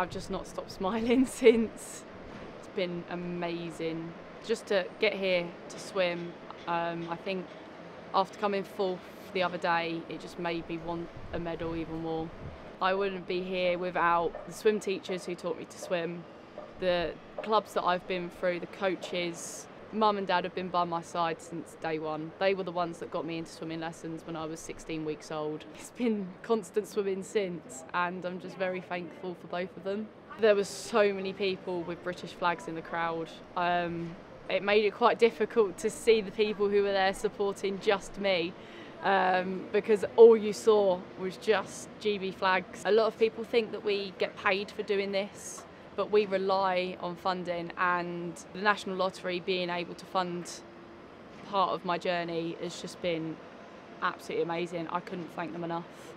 I've just not stopped smiling since. It's been amazing. Just to get here to swim, I think after coming fourth the other day, it just made me want a medal even more. I wouldn't be here without the swim teachers who taught me to swim, the clubs that I've been through, the coaches. Mum and Dad have been by my side since day one. They were the ones that got me into swimming lessons when I was 16 weeks old. It's been constant swimming since, and I'm just very thankful for both of them. There were so many people with British flags in the crowd. It made it quite difficult to see the people who were there supporting just me, because all you saw was just GB flags. A lot of people think that we get paid for doing this, but we rely on funding, and the National Lottery being able to fund part of my journey has just been absolutely amazing. I couldn't thank them enough.